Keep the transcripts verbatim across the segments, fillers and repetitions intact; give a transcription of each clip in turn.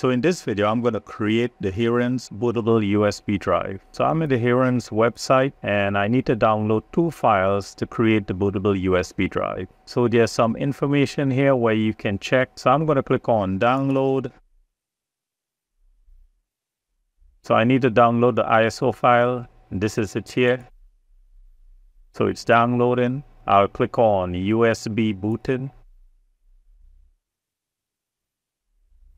So in this video, I'm going to create the Hiren's bootable U S B drive. So I'm at the Hiren's website and I need to download two files to create the bootable U S B drive. So there's some information here where you can check. So I'm going to click on download. So I need to download the I S O file. This is it here. So it's downloading. I'll click on U S B booting.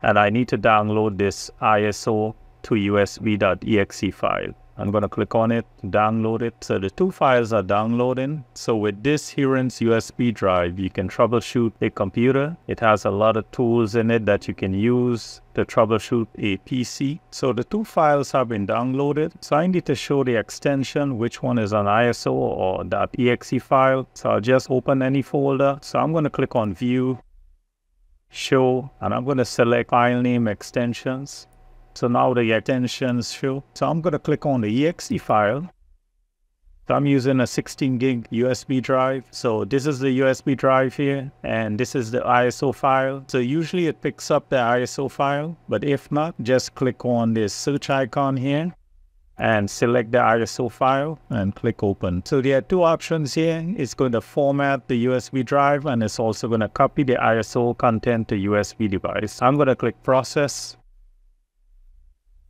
And I need to download this I S O to U S B dot E X E file. I'm going to click on it, download it. So the two files are downloading. So with this Hiren's U S B drive, you can troubleshoot a computer. It has a lot of tools in it that you can use to troubleshoot a P C. So the two files have been downloaded. So I need to show the extension, which one is an I S O or .exe file. So I'll just open any folder. So I'm going to click on View, Show, and I'm going to select File Name Extensions. So now the extensions show. So I'm going to click on the E X E file. So I'm using a sixteen gig U S B drive. So this is the U S B drive here, and this is the I S O file. So usually it picks up the I S O file, but if not, just click on this search icon here and select the I S O file and click open. So there are two options here. It's going to format the U S B drive, and it's also going to copy the I S O content to U S B device. I'm going to click process.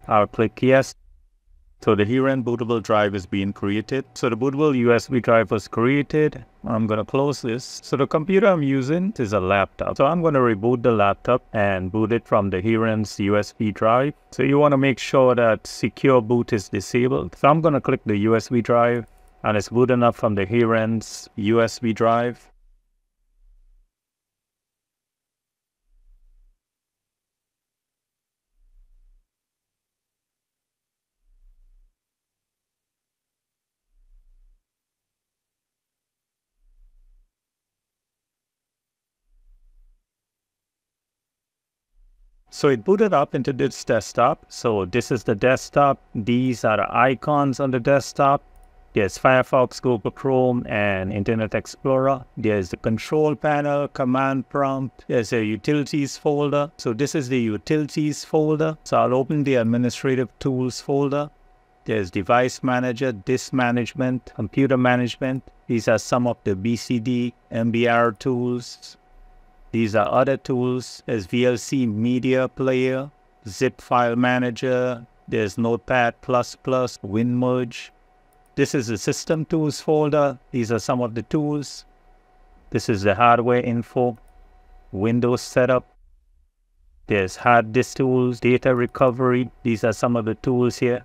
I'll click yes. So the Hiren bootable drive is being created. So the bootable U S B drive was created. I'm going to close this. So the computer I'm using is a laptop. So I'm going to reboot the laptop and boot it from the Hiren's U S B drive. So you want to make sure that secure boot is disabled. So I'm going to click the U S B drive, and it's booting up from the Hiren's U S B drive. So it booted up into this desktop. So this is the desktop. These are the icons on the desktop. There's Firefox, Google Chrome, and Internet Explorer. There's the control panel, command prompt. There's a utilities folder. So this is the utilities folder. So I'll open the administrative tools folder. There's device manager, disk management, computer management. These are some of the B C D, M B R tools. These are other tools. There's V L C Media Player, Zip File Manager. There's Notepad plus plus, WinMerge. This is the System Tools folder. These are some of the tools. This is the Hardware Info, Windows Setup. There's Hard Disk Tools, Data Recovery. These are some of the tools here.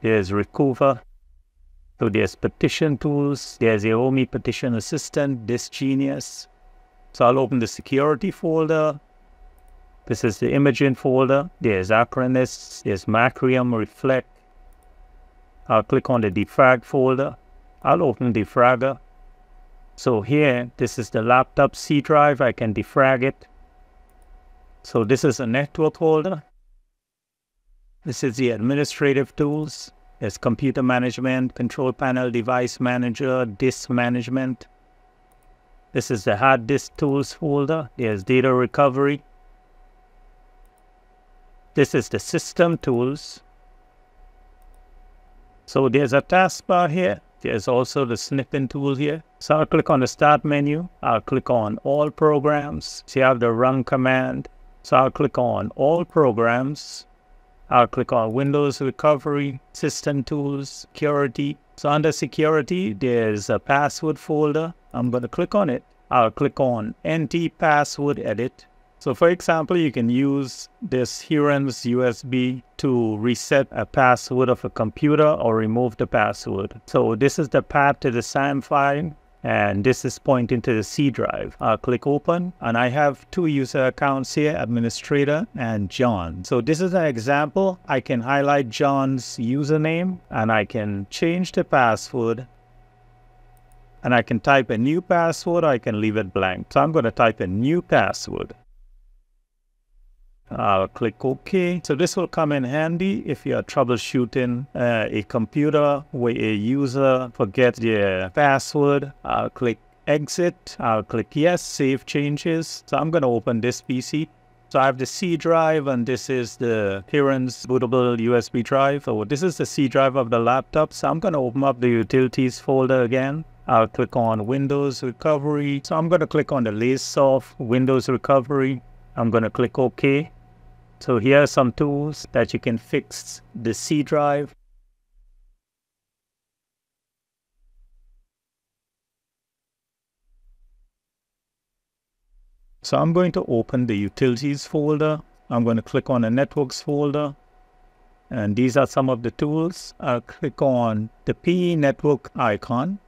There's Recuva. So there's Partition Tools. There's AOMEI Partition Assistant, Disk Genius. So I'll open the security folder. This is the imaging folder. There's Acronis, there's Macrium Reflect. I'll click on the defrag folder. I'll open defragger. So here, this is the laptop C drive. I can defrag it. So this is a network folder. This is the administrative tools. There's computer management, control panel, device manager, disk management. This is the hard disk tools folder. There's data recovery. This is the system tools. So there's a taskbar here. There's also the snipping tool here. So I'll click on the start menu. I'll click on all programs. So you have the run command. So I'll click on all programs. I'll click on Windows Recovery, system tools, security. So under security, there's a password folder. I'm going to click on it. I'll click on N T Password Edit. So for example, you can use this Hiren's U S B to reset a password of a computer or remove the password. So this is the path to the SAM file, and this is pointing to the C drive. I'll click open, and I have two user accounts here, administrator and John. So this is an example. I can highlight John's username, and I can change the password. And I can type a new password, or I can leave it blank. So I'm going to type a new password. I'll click OK. So this will come in handy if you're troubleshooting uh, a computer where a user forgets their password. I'll click Exit. I'll click Yes, Save Changes. So I'm going to open this P C. So I have the C drive, and this is the Hiren's bootable U S B drive. So this is the C drive of the laptop. So I'm going to open up the utilities folder again. I'll click on Windows Recovery. So I'm going to click on the LaceSoft Windows Recovery. I'm going to click OK. So here are some tools that you can fix the C drive. So I'm going to open the utilities folder. I'm going to click on the networks folder. And these are some of the tools. I'll click on the P E network icon.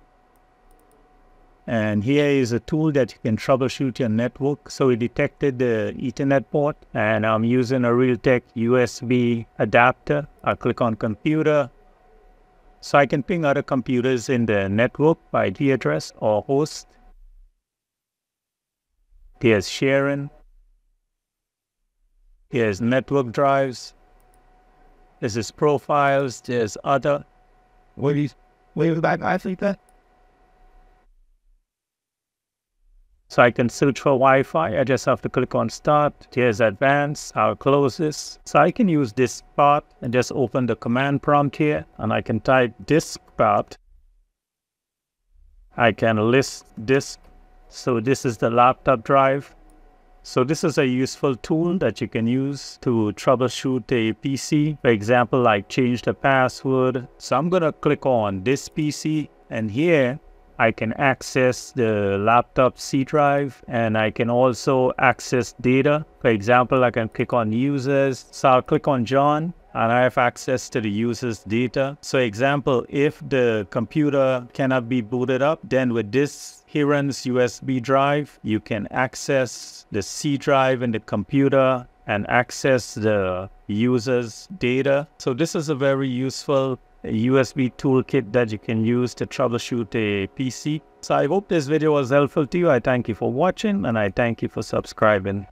And here is a tool that you can troubleshoot your network. So it detected the Ethernet port, and I'm using a Realtek U S B adapter. I'll click on computer. So I can ping other computers in the network by I P address or host. Here's sharing. Here's network drives. This is profiles. There's other. What is? Wait, I think that. So I can search for Wi-Fi. I just have to click on Start. Here's Advanced. I'll close this. So I can use this part and just open the command prompt here, and I can type disk part. I can list disk. So this is the laptop drive. So this is a useful tool that you can use to troubleshoot a P C. For example, like change the password. So I'm going to click on this P C, and here I can access the laptop C drive, and I can also access data. For example, I can click on users. So I'll click on John, and I have access to the user's data. So example, if the computer cannot be booted up, then with this Hiren's U S B drive, you can access the C drive in the computer and access the user's data. So this is a very useful a U S B toolkit that you can use to troubleshoot a P C. So I hope this video was helpful to you. I thank you for watching, and I thank you for subscribing.